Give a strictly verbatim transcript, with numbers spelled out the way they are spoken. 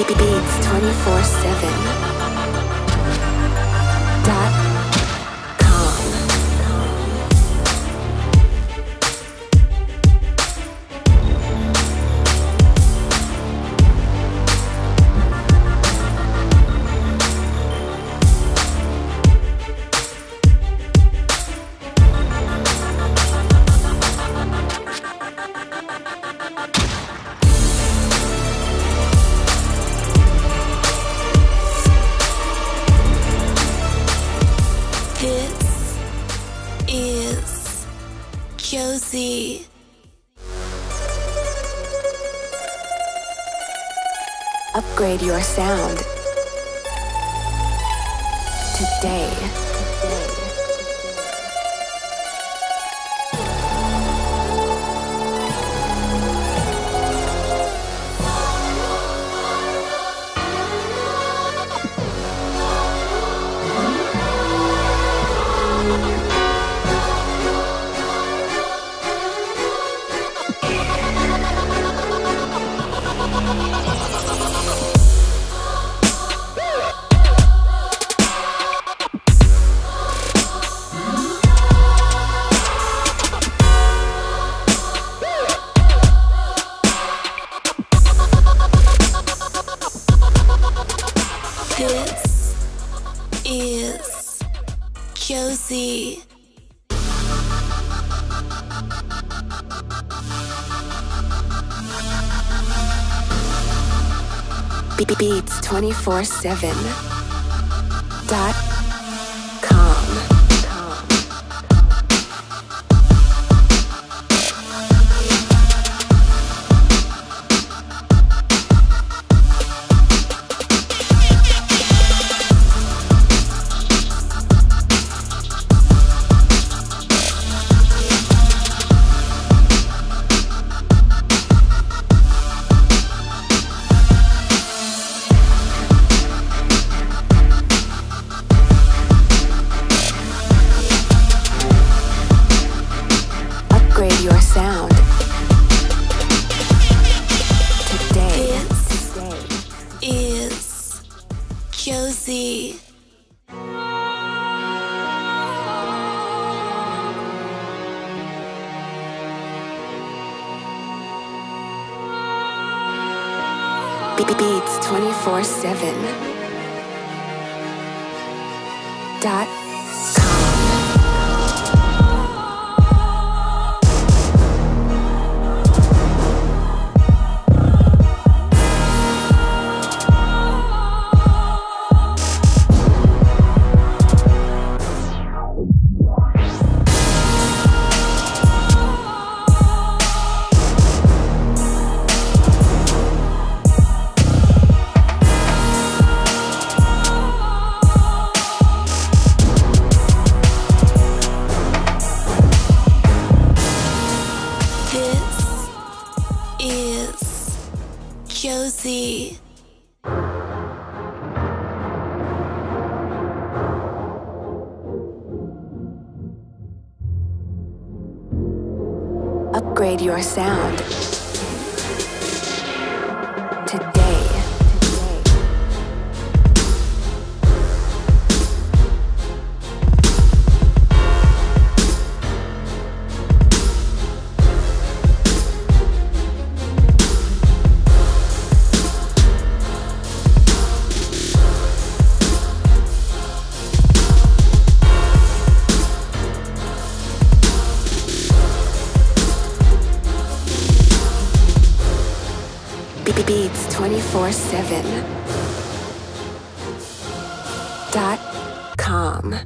Beats twenty-four seven dot com. This is Josie. Upgrade your sound today. This is Josie. Beats twenty-four seven dot com. Your sound today. This is Josie. Beats twenty-four seven dot com. Josie. Upgrade your sound today. Beats twenty-four seven dot com.